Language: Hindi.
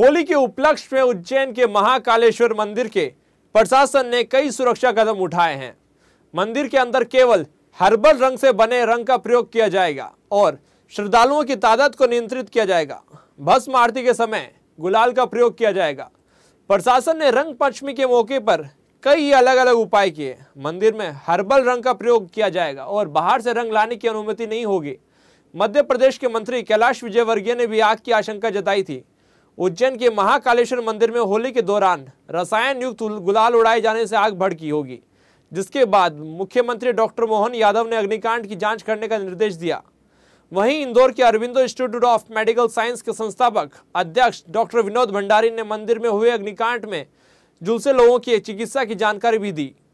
होली के उपलक्ष्य में उज्जैन के महाकालेश्वर मंदिर के प्रशासन ने कई सुरक्षा कदम उठाए हैं। मंदिर के अंदर केवल हर्बल रंग से बने रंग का प्रयोग किया जाएगा और श्रद्धालुओं की तादाद को नियंत्रित किया जाएगा। भस्म आरती के समय गुलाल का प्रयोग किया जाएगा। प्रशासन ने रंगपंचमी के मौके पर कई अलग अलग उपाय किए। मंदिर में हर्बल रंग का प्रयोग किया जाएगा और बाहर से रंग लाने की अनुमति नहीं होगी। मध्य प्रदेश के मंत्री कैलाश विजयवर्गीय ने भी आग की आशंका जताई थी। उज्जैन के महाकालेश्वर मंदिर में होली के दौरान रसायन युक्त गुलाल उड़ाए जाने से आग भड़की होगी, जिसके बाद मुख्यमंत्री डॉक्टर मोहन यादव ने अग्निकांड की जांच करने का निर्देश दिया। वहीं इंदौर के Aurobindo institute of medical science के संस्थापक अध्यक्ष डॉक्टर विनोद भंडारी ने मंदिर में हुए अग्निकांड में झुलसे लोगों की चिकित्सा की जानकारी भी दी।